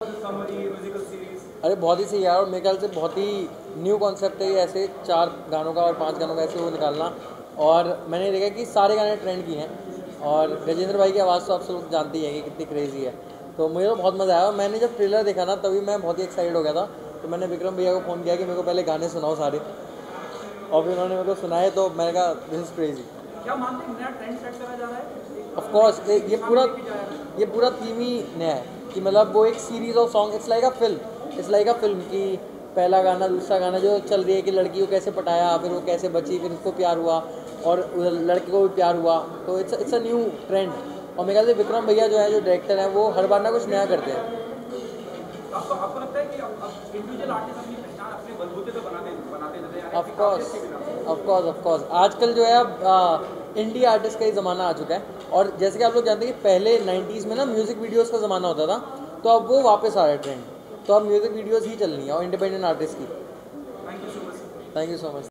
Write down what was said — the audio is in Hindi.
अरे बहुत ही सही यार, और मेरे ख्याल से बहुत ही न्यू कॉन्सेप्ट है ये, ऐसे 4 गानों का और 5 गानों का ऐसे वो निकालना। और मैंने देखा कि सारे गाने ट्रेंड किए हैं, और गजेंद्र भाई की आवाज़ तो आप सब जानते ही हैं कि कितनी क्रेजी है, तो मुझे तो बहुत मज़ा आया। मैंने जब ट्रेलर देखा ना तभी मैं बहुत ही एक्साइटेड हो गया था, तो मैंने विक्रम भैया को फ़ोन किया कि मेरे को पहले गाने सुनाओ सारे, और फिर उन्होंने मेरे को सुनाए, तो मैंने कहा दिस इज़ क्रेजी। क्या मानते हैं नया ट्रेंड सेट करा जा रहा है? ऑफ कोर्स ये पूरा थीम ही नया है कि मतलब वो एक series of song, it's like a film कि पहला गाना दूसरा गाना जो चल रही है कि लड़की को कैसे पटाया, फिर वो कैसे बची, फिर उसको प्यार हुआ और लड़के को भी प्यार हुआ, तो इट्स अ न्यू ट्रेंड। और मेरे ख्याल से विक्रम भैया जो है, जो डायरेक्टर हैं, वो हर बार ना कुछ नया करते हैं। आपको लगता है कि अब इंडिविजुअल आर्टिस्ट अपनी पहचान अपने बलबूते पे बनाते चले जा रहे हैं? ऑफ कोर्स आजकल जो है अब इंडी आर्टिस्ट का ही ज़माना आ चुका है, और जैसे कि आप लोग जानते हैं कि पहले 90s में ना म्यूज़िक वीडियोस का ज़माना होता था, तो अब वो वापस आ रहा है ट्रेंड, तो अब म्यूज़िक वीडियोस ही चलनी है और इंडिपेंडेंट आर्टिस्ट की। Thank you so much.